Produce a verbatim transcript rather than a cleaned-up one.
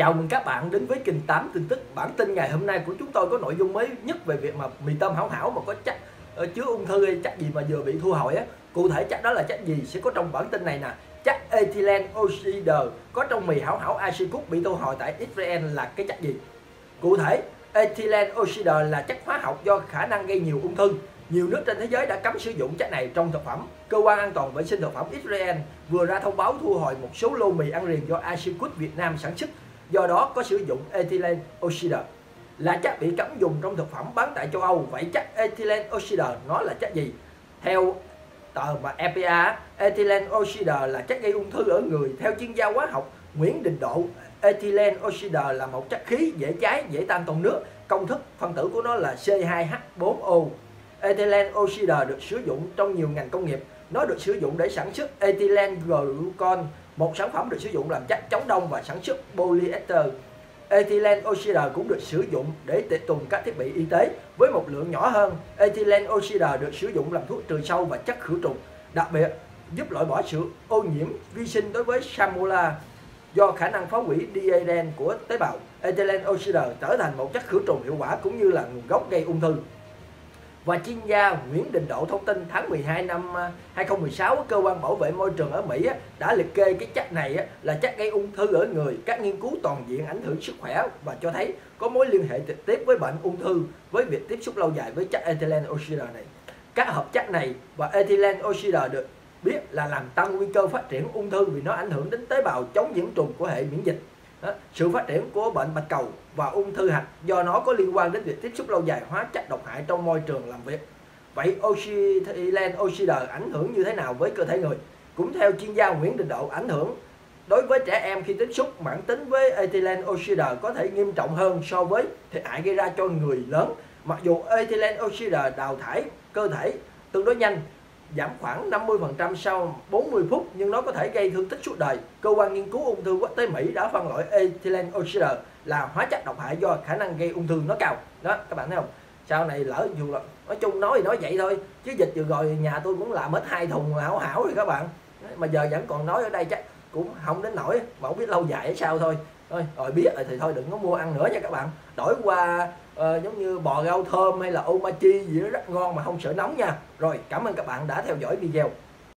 Chào mừng các bạn đến với kênh tám tin tức. Bản tin ngày hôm nay của chúng tôi có nội dung mới nhất về việc mà mì tôm Hảo Hảo mà có chất chứa ung thư hay chất gì mà vừa bị thu hồi á. Cụ thể chất đó là chất gì sẽ có trong bản tin này nè. Chất ethylene oxide có trong mì Hảo Hảo Acecook bị thu hồi tại Israel là cái chất gì? Cụ thể, ethylene oxide là chất hóa học do khả năng gây nhiều ung thư. Nhiều nước trên thế giới đã cấm sử dụng chất này trong thực phẩm. Cơ quan an toàn vệ sinh thực phẩm Israel vừa ra thông báo thu hồi một số lô mì ăn liền do Acecook Việt Nam sản xuất, do đó có sử dụng ethylene oxide. Là chất bị cấm dùng trong thực phẩm bán tại châu Âu. Vậy chất ethylene oxide nó là chất gì? Theo tờ mà E P A, ethylene oxide là chất gây ung thư ở người. Theo chuyên gia hóa học Nguyễn Đình Độ, ethylene oxide là một chất khí dễ cháy, dễ tan trong nước. Công thức phân tử của nó là C hai H bốn O. Ethylene oxide được sử dụng trong nhiều ngành công nghiệp. Nó được sử dụng để sản xuất ethylene glycol, một sản phẩm được sử dụng làm chất chống đông, và sản xuất polyester. Ethylene oxide cũng được sử dụng để tiệt trùng các thiết bị y tế với một lượng nhỏ hơn. Ethylene oxide được sử dụng làm thuốc trừ sâu và chất khử trùng, đặc biệt giúp loại bỏ sự ô nhiễm vi sinh đối với Salmonella. Do khả năng phá hủy D N A của tế bào, ethylene oxide trở thành một chất khử trùng hiệu quả cũng như là nguồn gốc gây ung thư. Và chuyên gia Nguyễn Đình Độ thông tin tháng mười hai năm hai không một sáu, cơ quan bảo vệ môi trường ở Mỹ đã liệt kê cái chất này là chất gây ung thư ở người. Các nghiên cứu toàn diện ảnh hưởng sức khỏe và cho thấy có mối liên hệ trực tiếp với bệnh ung thư với việc tiếp xúc lâu dài với chất ethylene oxide này. Các hợp chất này và ethylene oxide được biết là làm tăng nguy cơ phát triển ung thư vì nó ảnh hưởng đến tế bào chống nhiễm trùng của hệ miễn dịch. Đó, sự phát triển của bệnh bạch cầu và ung thư hạch do nó có liên quan đến việc tiếp xúc lâu dài hóa chất độc hại trong môi trường làm việc. Vậy ethylene oxide ảnh hưởng như thế nào với cơ thể người? Cũng theo chuyên gia Nguyễn Đình Độ, ảnh hưởng đối với trẻ em khi tiếp xúc mãn tính với ethylene oxide có thể nghiêm trọng hơn so với thiệt hại gây ra cho người lớn. Mặc dù ethylene oxide đào thải cơ thể tương đối nhanh, giảm khoảng năm mươi phần trăm sau bốn mươi phút, nhưng nó có thể gây thương tích suốt đời. Cơ quan nghiên cứu ung thư quốc tế Mỹ đã phân loại ethylene oxide là hóa chất độc hại do khả năng gây ung thư nó cao. Đó, các bạn thấy không? Sau này lỡ dù là nói chung nói thì nói vậy thôi, chứ dịch vừa rồi nhà tôi cũng làm hết hai thùng Hảo Hảo rồi các bạn. Mà giờ vẫn còn nói ở đây chắc cũng không đến nổi, mà không biết lâu dài hay sao thôi. Thôi, rồi biết rồi thì thôi đừng có mua ăn nữa nha các bạn. Đổi qua Ờ, giống như bò rau thơm hay là omachi gì đó rất ngon mà không sợ nóng nha. Rồi, cảm ơn các bạn đã theo dõi video.